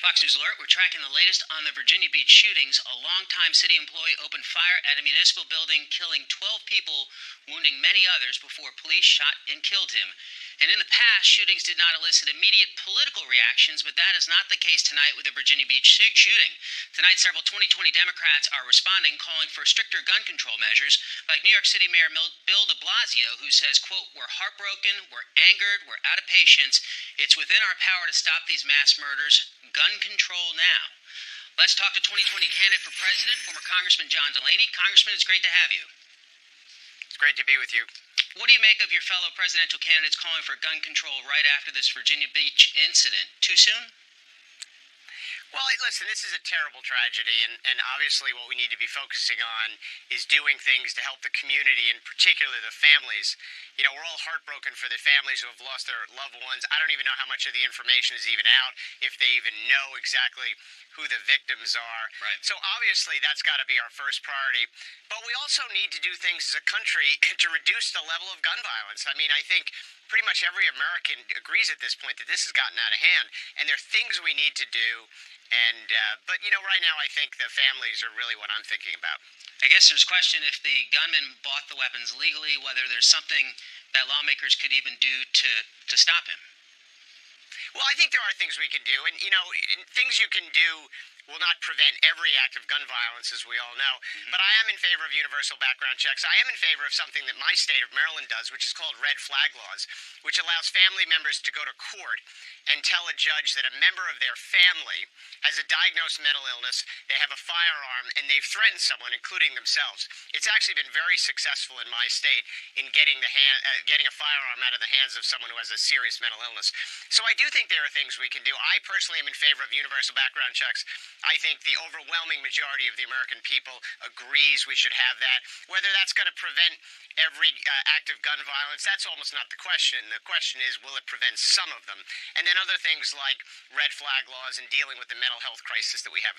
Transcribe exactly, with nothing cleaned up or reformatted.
Fox News Alert, we're tracking the latest on the Virginia Beach shootings. A longtime city employee opened fire at a municipal building, killing twelve people, wounding many others before police shot and killed him. And in the past, shootings did not elicit immediate political reactions, but that is not the case tonight with the Virginia Beach shoot shooting. Tonight, several twenty twenty Democrats are responding, calling for stricter gun control measures, like New York City Mayor Bill de Blasio, who says, quote, "We're heartbroken, we're angered, we're out of patience. It's within our power to stop these mass murders. Gun control now." Let's talk to twenty twenty candidate for president, former Congressman John Delaney. Congressman, it's great to have you. It's great to be with you. What do you make of your fellow presidential candidates calling for gun control right after this Virginia Beach incident? Too soon? Well, listen, this is a terrible tragedy, and, and obviously what we need to be focusing on is doing things to help the community, and particularly the families. You know, we're all heartbroken for the families who have lost their loved ones. I don't even know how much of the information is even out, if they even know exactly who the victims are. Right. So obviously that's got to be our first priority. But we also need to do things as a country to reduce the level of gun violence. I mean, I think pretty much every American agrees at this point that this has gotten out of hand, and there are things we need to do. And uh, but, you know, right now I think the families are really what I'm thinking about. I guess there's a question if the gunman bought the weapons legally, whether there's something that lawmakers could even do to, to stop him. Well, I think there are things we can do, and, you know, things you can do will not prevent every act of gun violence, as we all know. Mm-hmm. But I am in favor of universal background checks. I am in favor of something that my state of Maryland does, which is called red flag laws, which allows family members to go to court and tell a judge that a member of their family has a diagnosed mental illness, they have a firearm, and they've threatened someone, including themselves. It's actually been very successful in my state in getting the hand, uh, getting a firearm out of the hands of someone who has a serious mental illness. So I do think there are things we can do. I personally am in favor of universal background checks. I think the overwhelming majority of the American people agrees we should have that. Whether that's going to prevent every uh, act of gun violence, that's almost not the question. The question is, will it prevent some of them? And then other things like red flag laws and dealing with the mental health crisis that we have in